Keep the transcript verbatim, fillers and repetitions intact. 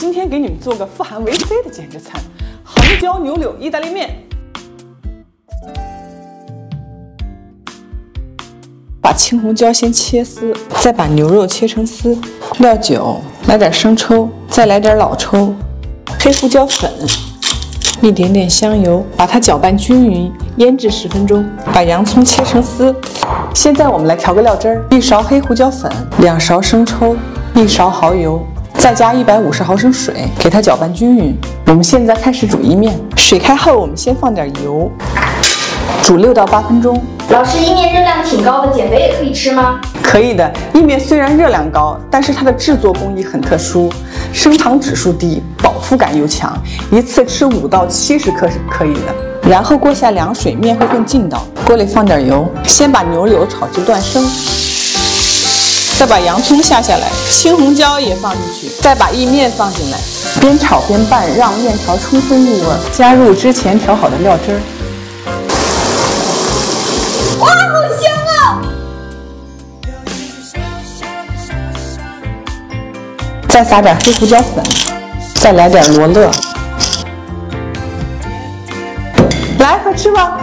今天给你们做个富含维 C 的减脂餐：杭椒牛柳意大利面。把青红椒先切丝，再把牛肉切成丝。料酒，来点生抽，再来点老抽，黑胡椒粉，一点点香油，把它搅拌均匀，腌制十分钟。把洋葱切成丝。现在我们来调个料汁儿：一勺黑胡椒粉，两勺生抽，一勺蚝油。 再加一百五十毫升水，给它搅拌均匀。我们现在开始煮意面。水开后，我们先放点油，煮六到八分钟。老师，意面热量挺高的，减肥也可以吃吗？可以的。意面虽然热量高，但是它的制作工艺很特殊，升糖指数低，饱腹感又强，一次吃五到七十克是可以的。然后锅下凉水，面会更劲道。锅里放点油，先把牛柳炒至断生。 再把洋葱下下来，青红椒也放进去，再把意面放进来，边炒边拌，让面条充分入味。加入之前调好的料汁儿。哇，好香啊！再撒点黑胡椒粉，再来点罗勒。来，快吃吧！